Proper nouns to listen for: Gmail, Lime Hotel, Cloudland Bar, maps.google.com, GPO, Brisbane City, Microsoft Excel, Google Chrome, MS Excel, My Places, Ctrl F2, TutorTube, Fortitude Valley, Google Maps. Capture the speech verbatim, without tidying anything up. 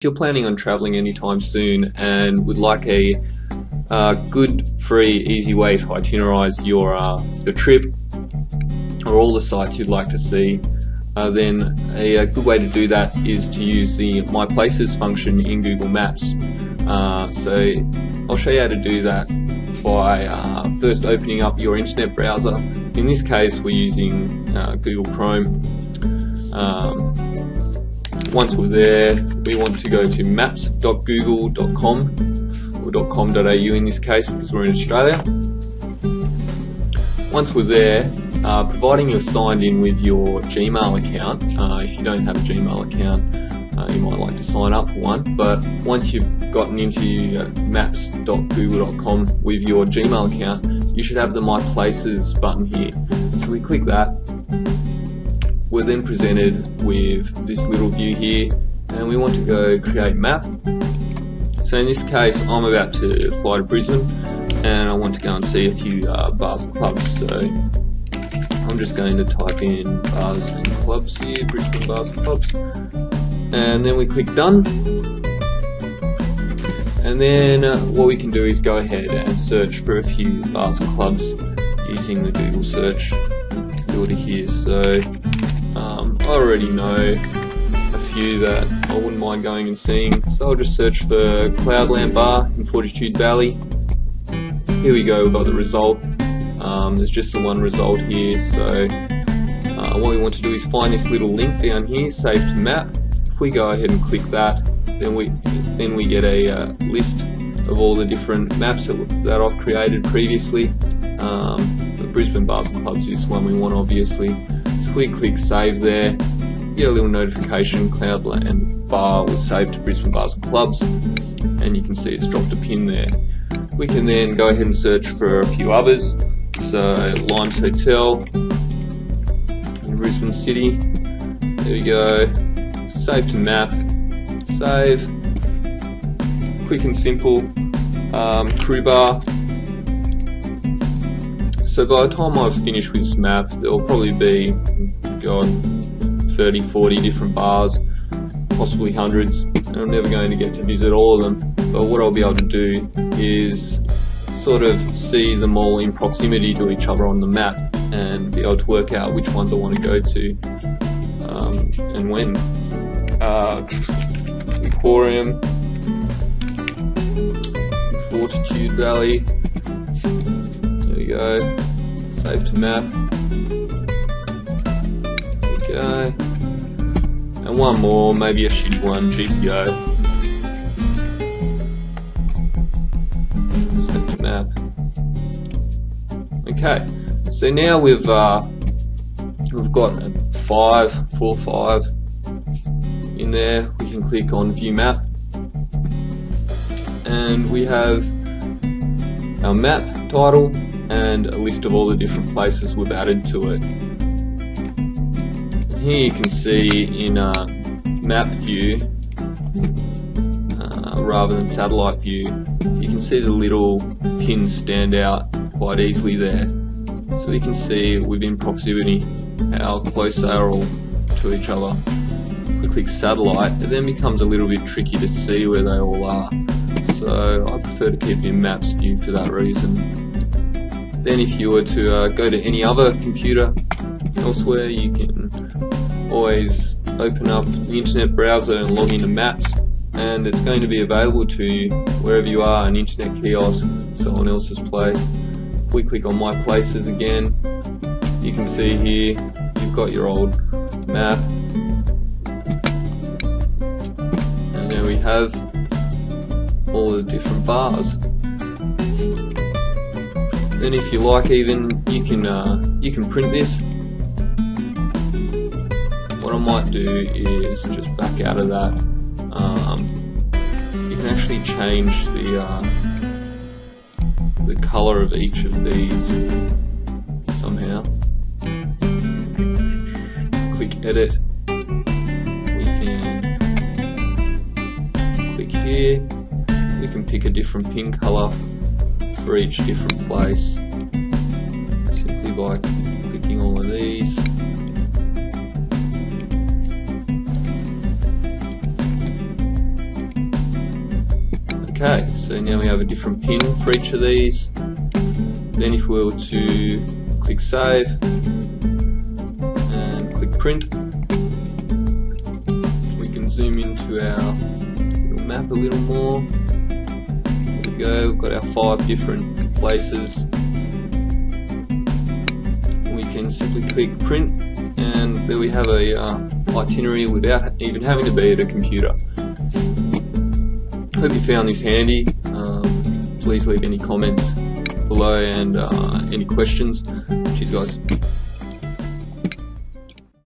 If you're planning on traveling anytime soon and would like a uh, good, free, easy way to itinerize your, uh, your trip or all the sites you'd like to see, uh, then a, a good way to do that is to use the My Places function in Google Maps. Uh, so I'll show you how to do that by uh, first opening up your internet browser. In this case, we're using uh, Google Chrome. Um, Once we're there, we want to go to maps dot google dot com or .com dot A U in this case because we're in Australia. Once we're there, uh, providing you're signed in with your Gmail account, uh, if you don't have a Gmail account, uh, you might like to sign up for one, but once you've gotten into uh, maps dot google dot com with your Gmail account, you should have the My Places button here. So we click that. We're then presented with this little view here, and we want to go create map. So in this case, I'm about to fly to Brisbane, and I want to go and see a few uh, bars and clubs. So I'm just going to type in bars and clubs here, Brisbane bars and clubs, and then we click done. And then uh, what we can do is go ahead and search for a few bars and clubs using the Google search filter here. So Um, I already know a few that I wouldn't mind going and seeing, so I'll just search for Cloudland Bar in Fortitude Valley. Here we go, we've got the result. Um, there's just the one result here, so uh, what we want to do is find this little link down here, save to map. If we go ahead and click that, then we then we get a uh, list of all the different maps that, that I've created previously. Um, the Brisbane Bars and Clubs is one we want, obviously. We click save there, get a little notification, Cloudland Bar was saved to Brisbane Bars and Clubs, and you can see it's dropped a pin there. We can then go ahead and search for a few others, so Lime Hotel in Brisbane City, there we go, save to map, save, quick and simple, um, crew bar. So by the time I've finished with this map, there will probably be, God, thirty, forty different bars, possibly hundreds, and I'm never going to get to visit all of them. But what I'll be able to do is sort of see them all in proximity to each other on the map and be able to work out which ones I want to go to um, and when. Uh, Aquarium, Fortitude Valley. Go, save to map, okay, and one more, maybe a shitty one, G P O, save to map, okay, so now we've, uh, we've got five, four, five in there. We can click on view map, and we have our map title, and a list of all the different places we've added to it. And here you can see in uh, map view, uh, rather than satellite view, you can see the little pins stand out quite easily there. So you can see within proximity how close they are all to each other. If we click satellite, it then becomes a little bit tricky to see where they all are. So I prefer to keep it in maps view for that reason. Then if you were to uh, go to any other computer elsewhere, you can always open up the internet browser and log into Maps, and it's going to be available to you wherever you are, an internet kiosk, someone else's place. If we click on My Places again, you can see here you've got your old map, and there we have all the different bars. Then if you like, even you can uh, you can print this. What I might do is just back out of that. Um, you can actually change the uh, the colour of each of these somehow. Click edit. We can click here. We can pick a different pin colour for each different place, simply by clicking all of these. Okay, so now we have a different pin for each of these. Then if we were to click save and click print, we can zoom into our little map a little more. There we go, we've got our five different places. We can simply click print, and there we have a uh, itinerary without even having to be at a computer. Hope you found this handy. Um, please leave any comments below and uh, any questions. Cheers guys.